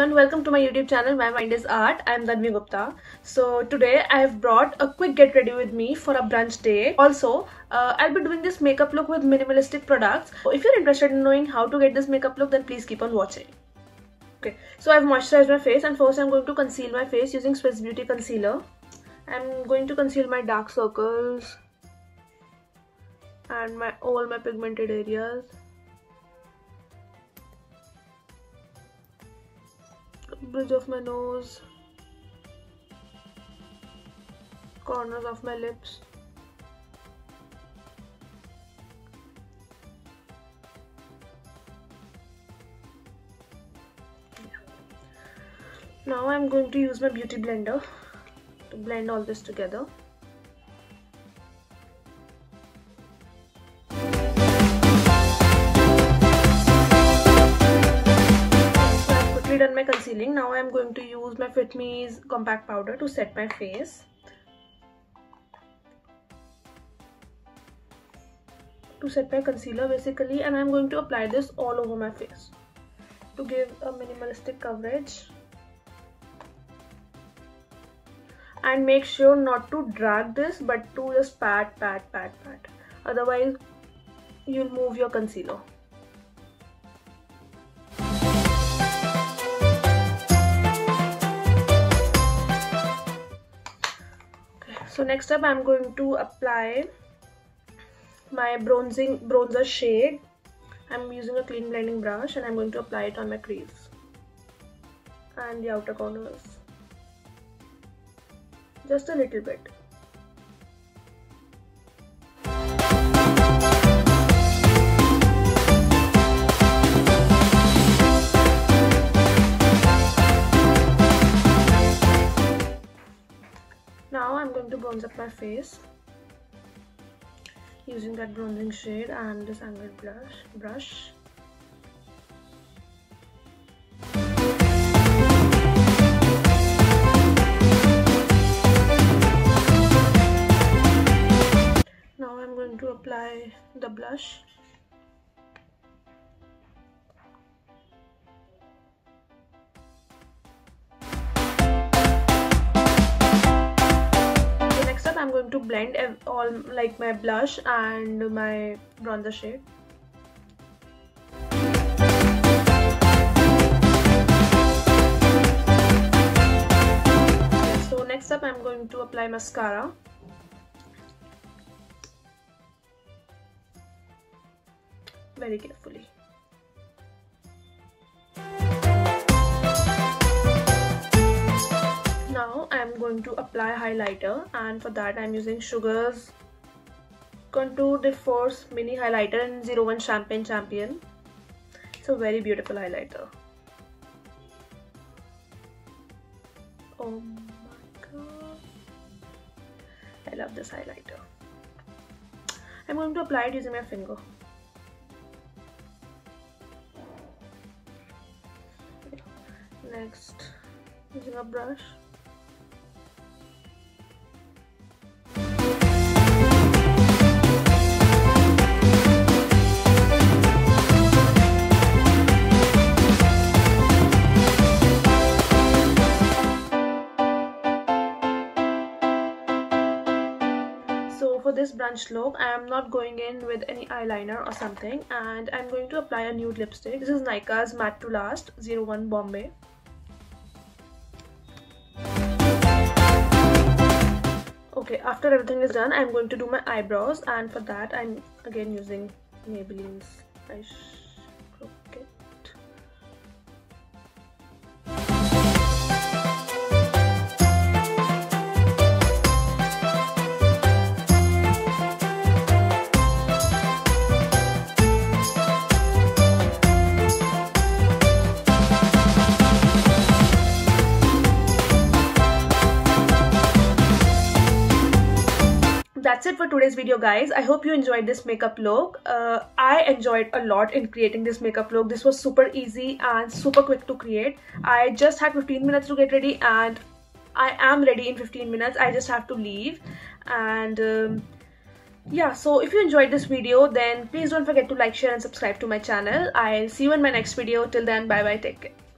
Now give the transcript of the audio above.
everyone, welcome to my YouTube channel My Mind is Art. I am Tanvi Gupta. So today I have brought a quick get ready with me for a brunch day. Also, I'll be doing this makeup look with minimalistic products. So if you're interested in knowing how to get this makeup look, then please keep on watching. Okay, so I've moisturized my face and first I'm going to conceal my face using Swiss Beauty concealer. I'm going to conceal my dark circles and all my pigmented areas. Bridge of my nose, corners of my lips, yeah. Now I'm going to use my beauty blender to blend all this together. Done my concealing. Now I am going to use my Fit Me's compact powder to set my face to set my concealer basically, and I am going to apply this all over my face to give a minimalistic coverage and make sure not to drag this but to just pat, otherwise you'll move your concealer. So next up, I'm going to apply my bronzer shade. I'm using a clean blending brush and I'm going to apply it on my crease and the outer corners. Just a little bit. To bronze up my face using that bronzing shade and this angled brush. Now I'm going to apply the blush. I'm going to blend all, like, my blush and my bronzer shade. So next up I'm going to apply mascara. Very carefully. Now I'm going to apply highlighter, and for that I'm using Sugar's Contour De Force Mini Highlighter in 01 Champagne Champion. It's a very beautiful highlighter. Oh my god, I love this highlighter. I'm going to apply it using my finger. Next, using a brush. This brunch look, I am not going in with any eyeliner or something, and I'm going to apply a nude lipstick. This is Nykaa's Matte to Last 01 Bombay. Okay, after everything is done, I'm going to do my eyebrows, and for that I'm again using Maybelline's eyeshadow. That's it for today's video, guys. I hope you enjoyed this makeup look. I enjoyed a lot in creating this makeup look. This was super easy and super quick to create. I just had 15 minutes to get ready, and I am ready in 15 minutes. I just have to leave. And yeah, so if you enjoyed this video, then please don't forget to like, share and subscribe to my channel. I'll see you in my next video. Till then, bye bye, take care.